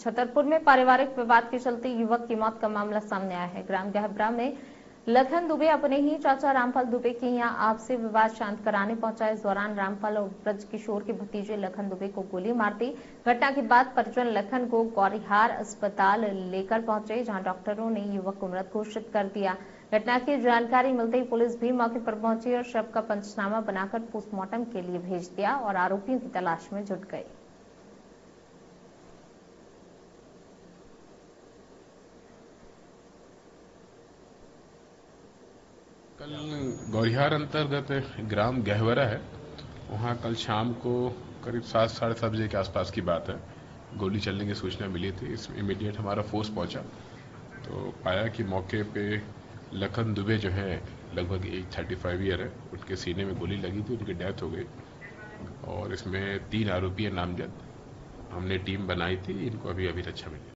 छतरपुर में पारिवारिक विवाद के चलते युवक की मौत का मामला सामने आया है। ग्राम गहवरा में लखन दुबे अपने ही चाचा रामपाल दुबे के यहाँ आपसी विवाद शांत कराने पहुंचा। इस दौरान रामपाल और ब्रज किशोर के भतीजे लखन दुबे को गोली मार दी। घटना के बाद परिजन लखन को गौरिहार अस्पताल लेकर पहुंचे, जहां डॉक्टरों ने युवक को मृत घोषित कर दिया। घटना की जानकारी मिलते ही पुलिस भी मौके पर पहुंची और शव का पंचनामा बनाकर पोस्टमार्टम के लिए भेज दिया और आरोपियों की तलाश में जुट गई। कल गौरिहार अंतर्गत ग्राम गहवरा है, वहाँ कल शाम को करीब 7-7:30 बजे के आसपास की बात है, गोली चलने की सूचना मिली थी। इसमें इमीडिएट हमारा फोर्स पहुँचा तो पाया कि मौके पे लखन दुबे जो है लगभग एज 35 ईयर है, उनके सीने में गोली लगी थी, उनकी डेथ हो गई। और इसमें 3 आरोपी हैं नामजद। हमने टीम बनाई थी, इनको अभी अभी रक्षा मिली।